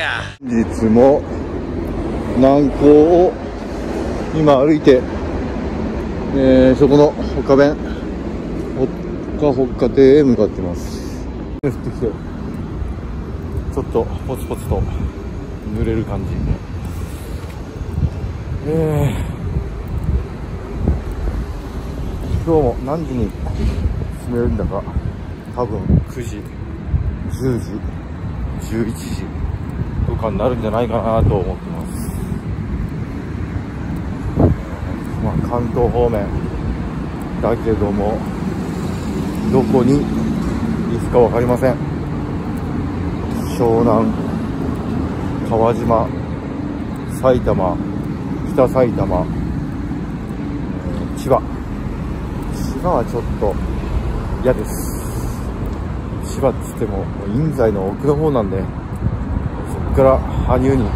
や。本日も南港を今歩いて、そこのほか弁ほかほか亭へ向かってます。降ってきてちょっとポツポツと濡れる感じ。今日も何時に進めるんだか、多分9時10時11時とかになるんじゃないかなと思ってます。まあ関東方面だけども、どこに行くか分かりません。湘南、川島、埼玉、北埼玉、千葉。千葉はちょっと嫌です。千葉っつっても印西の奥の方なんで、そっから羽生に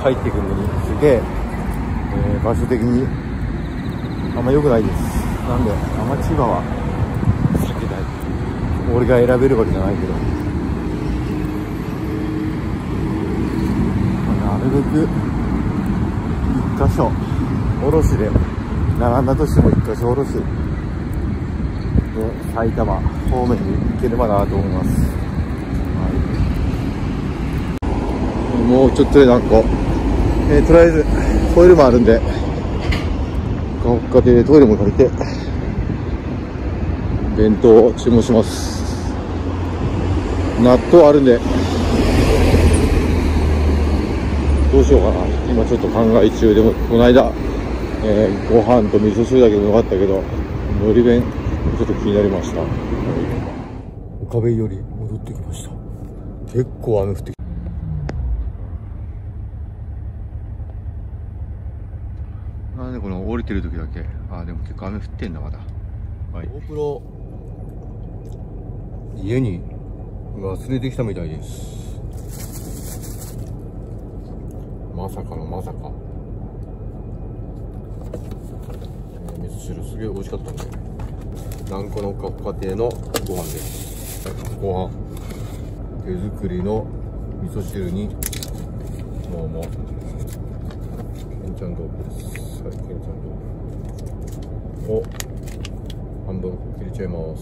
帰ってくるのにすげえ、場所的にあんま良くないです。なんであんま千葉は避けたい。俺が選べるわけじゃないけど、なるべく一箇所おろしで並んだとしても、一箇所おろし埼玉方面に行ければなと思います。はい、もうちょっとでなんか、とりあえずトイレもあるんで、ほかほかでトイレも借りて弁当を注文します。納豆あるんでどうしようかな、今ちょっと考え中でも、この間、ご飯と味噌汁だけでもよかったけど、のり弁ちょっと気になりました。岡部より戻ってきました。結構雨降ってきた。なんでこの降りてる時だけ、あ、でも結構雨降ってんだまだ。はい。GoPro 家に忘れてきたみたいです。まさかのまさか。味噌汁すげえ美味しかったんだよね。南港のほかほか亭のご飯です。ご飯手作りの味噌汁にもけんちゃん豆腐です。はい、けんちゃん豆腐を半分入れちゃいます。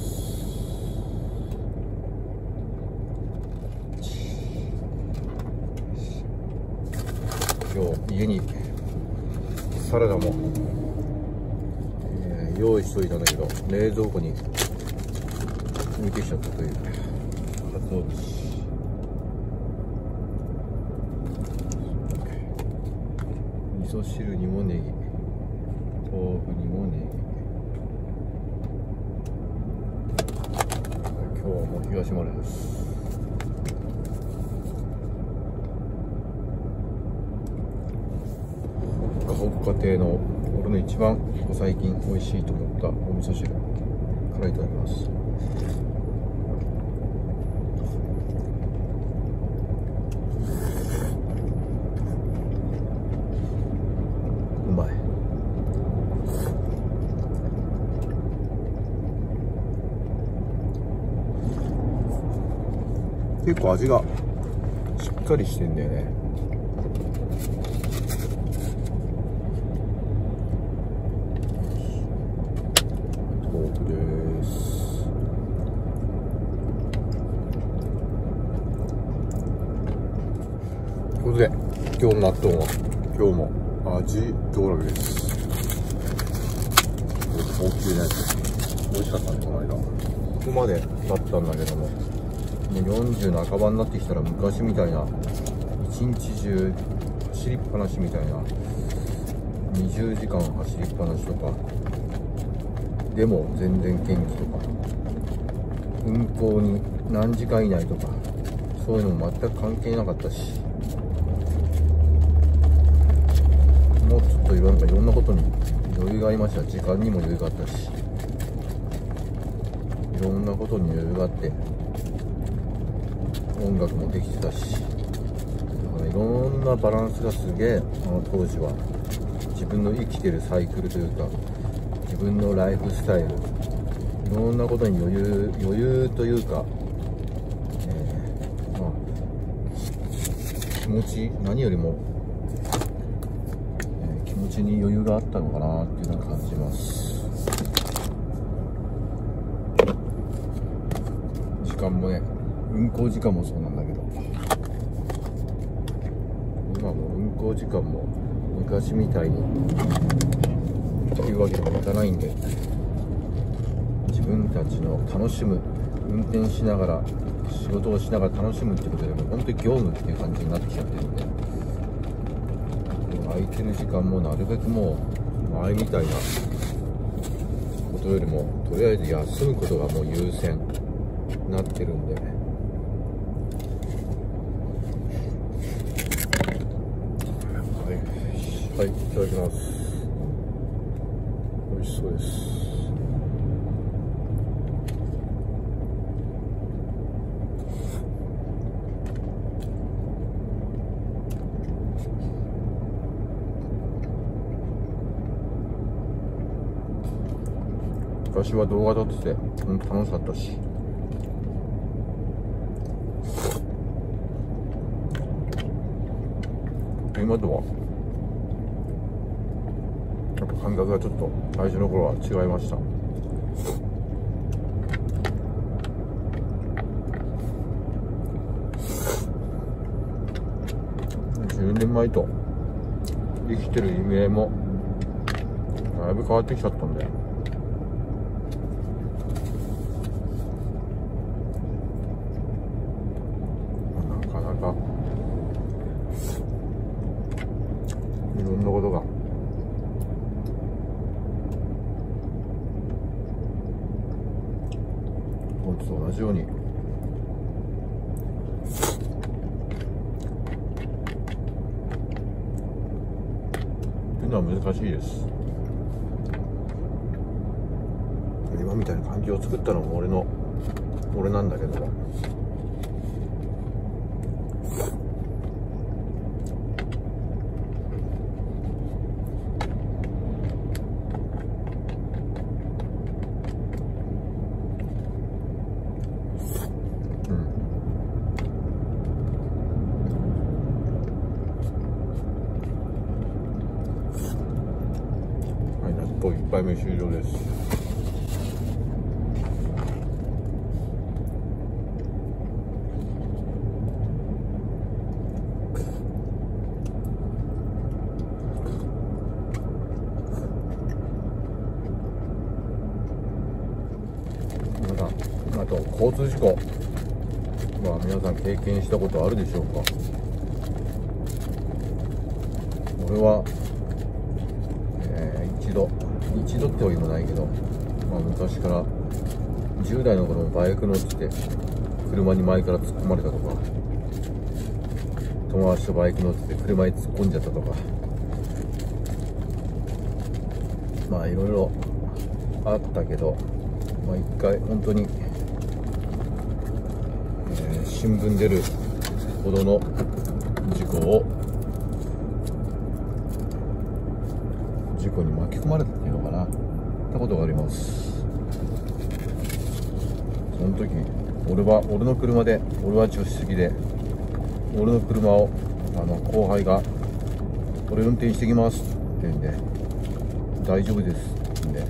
今日家にサラダも用意しといたんだけど、冷蔵庫に置いてきちゃったという。そうです。味噌汁にもネギ、豆腐にもネギ。今日はもう東丸です。ほかほか亭のこの一番最近美味しいと思ったお味噌汁からいただきます。うまい。結構味がしっかりしてんだよね。ということで、今日の納豆は今日も味道楽です。大きいやつ美味しかったね、この間。ここまでだったんだけども、もう40半ばになってきたら、昔みたいな一日中走りっぱなしみたいな、20時間走りっぱなしとかでも全然元気とか、運行に何時間以内とか、そういうのも全く関係なかったし、もうちょっといろんなことに余裕がありました。時間にも余裕があったし、いろんなことに余裕があって、音楽もできてたし、だからいろんなバランスがすげえ、あの当時は自分の生きてるサイクルというか、自分のライフスタイル、いろんなことに余裕というか、まあ気持ち、何よりも、気持ちに余裕があったのかなっていうのを感じます。時間もね、運行時間もそうなんだけど、今も運行時間も昔みたいにっていうわけにもいかないんで、自分たちの楽しむ、運転しながら仕事をしながら楽しむってことでも本当に業務っていう感じになってきちゃってるんで、空いてる時間もなるべくもう前みたいなことよりもとりあえず休むことがもう優先になってるんで、はい、いただきます。美味しそうです。昔は動画撮ってて本当楽しかったし、今とは感覚がちょっと最初の頃は違いました。10年前と生きてる意味合いもだいぶ変わってきちゃったんで、なかなかいろんなことが。同じようにっていうのは難しいです。今みたいな環境を作ったのも俺なんだけど、1杯目終了です。あと交通事故、まあ、皆さん経験したことあるでしょうか。俺は、一度ってわけもないけど、まあ、昔から10代の頃もバイク乗ってて車に前から突っ込まれたとか、友達とバイク乗ってて車に突っ込んじゃったとか、まあいろいろあったけど、まあ、1回本当に、新聞出るほどの事故に巻き込まれたっていうのかな、ってことがあります。その時俺の車で、俺は助手席で俺の車を後輩が「俺運転してきます」って言うんで「大丈夫です」って言うんで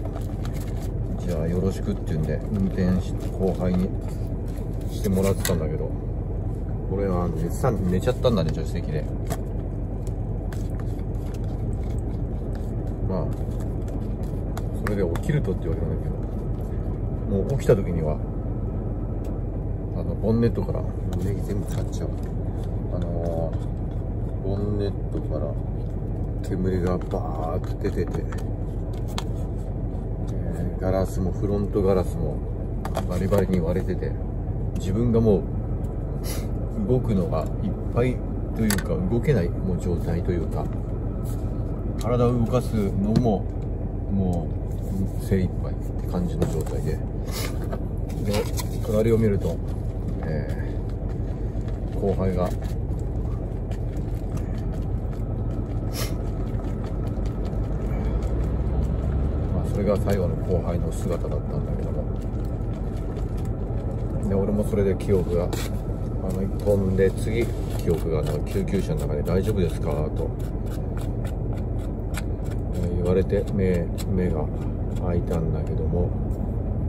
「じゃあよろしく」って言うんで運転して後輩にしてもらってたんだけど、俺は寝ちゃったんだね、助手席で。それで起きるとって言われるんだけど、もう起きた時にはボンネットから胸毛全部立っちゃう、ボンネットから煙がバーッと出てて、ガラスもフロントガラスもバリバリに割れてて、自分がもう動くのがいっぱいというか動けないもう状態というか、体を動かすのももう精一杯って感じの状態で、隣を見ると、後輩がまあそれが最後の後輩の姿だったんだけども、で俺もそれで記憶が飛んで、次記憶が、なんか救急車の中で大丈夫ですかと言われて、目が開いたんだけども、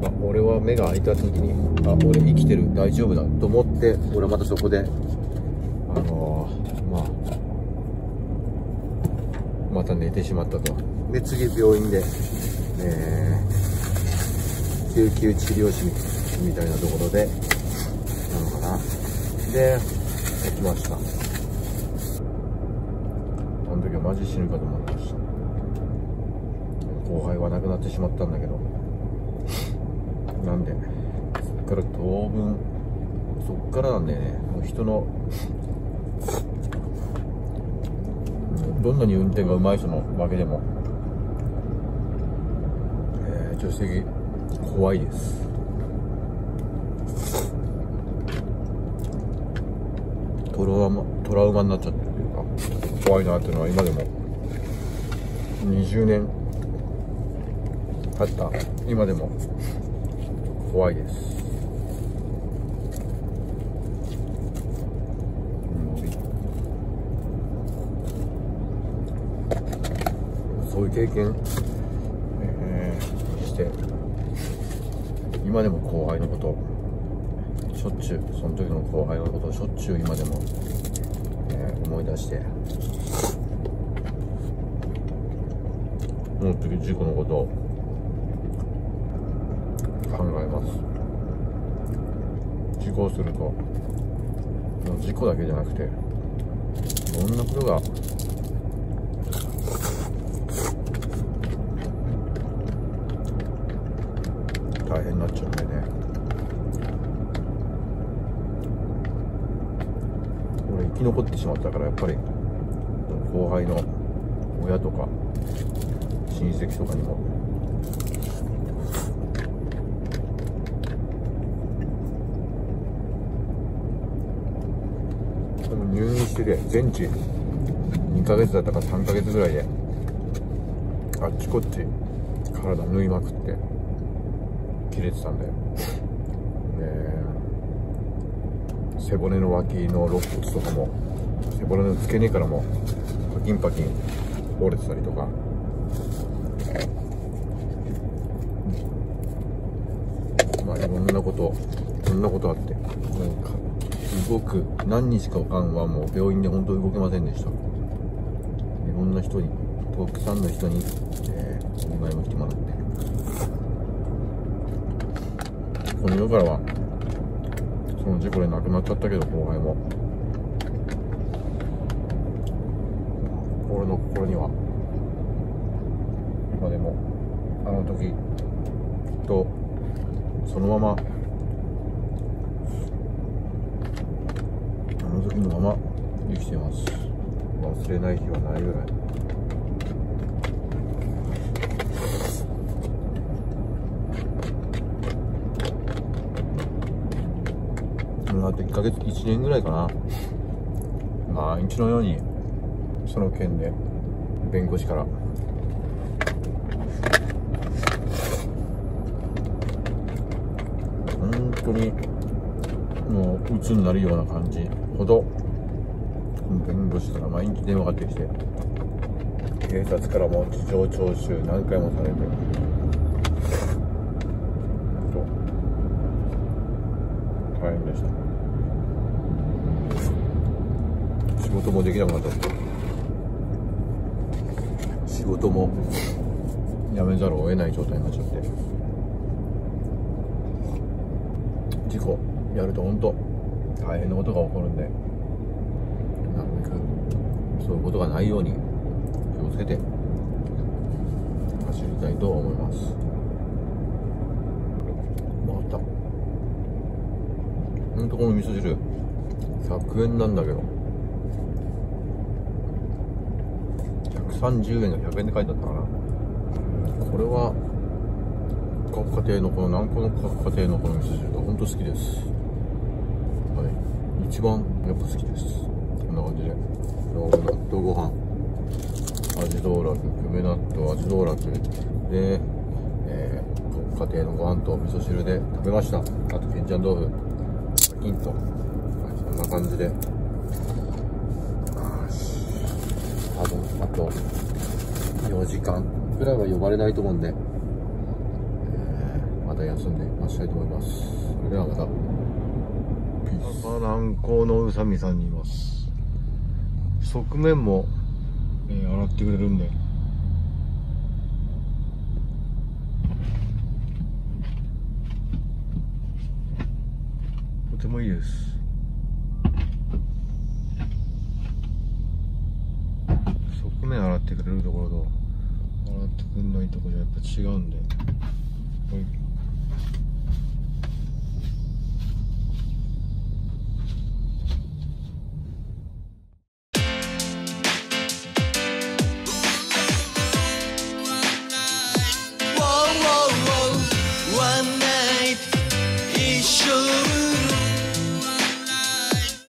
まあ、俺は目が開いた時に、あ、俺生きてる、大丈夫だと思って、俺はまたそこでまた寝てしまったと。で、次病院で、救急治療室みたいなところでなのかな、で起きました。あの時はマジ死ぬかと思いました。後輩は亡くなってしまったんだけどなんでそっから当分、そっからなんだよね。もう人のどんなに運転がうまい人のわけでも、助手席怖いです。トラウマになっちゃってるというか、怖いなっていうのは今でも20年経った今でも怖いです。そういう経験、して今でも後輩のことしょっちゅう、その時の後輩のことをしょっちゅう今でも、思い出して、その時事故のことを考えます。事故をすると、もう事故だけじゃなくて、どんなことが大変になっちゃうんでね。俺生き残ってしまったから、やっぱり後輩の親とか親戚とかにも入院してて、全治2ヶ月だったか3ヶ月ぐらいであっちこっち体縫いまくって。切れてたんだよ。背骨の脇の肋骨とかも、背骨の付け根からもパキンパキン折れてたりとか、まあいろんなことあって、動く何日か間はもう病院で本当に動けませんでした。いろんな人に、たくさんの人に、お見舞いも来てもらって。この世からは、その事故で亡くなっちゃったけど、後輩も俺の心には今でもあの時とそのまま、あの時のまま生きています。忘れない日はないぐらい。あと1ヶ月、1年ぐらいかな、毎日のようにその件で弁護士から本当にもう鬱になるような感じほど、弁護士から毎日電話がかかってきて、警察からも事情聴取何回もされて。仕事もできなくなったし、仕事も辞めざるを得ない状態になっちゃって、事故やると本当大変なことが起こるんで、なるべくそういうことがないように気をつけて走りたいと思います。回った。ほんとこの味噌汁100円なんだけど、130円が100円で書いてあったかな。これは各家庭の、この南高の各家庭のこの味噌汁がほんと好きです。はい、一番やっぱ好きです。こんな感じで納豆ご飯、味道楽、梅納豆、味道楽で、各家庭のご飯と味噌汁で食べました。あとけんちゃん豆腐と、そんな感じでと4時間ぐらいは呼ばれないと思うんで、また休んで待ちたいと思います。それではまた。南港の宇佐美さんにいます。側面も、洗ってくれるんで、とてもいいです。側面洗ってくれるところと洗ってくんないところじゃやっぱ違うんで、はい、One night, he showed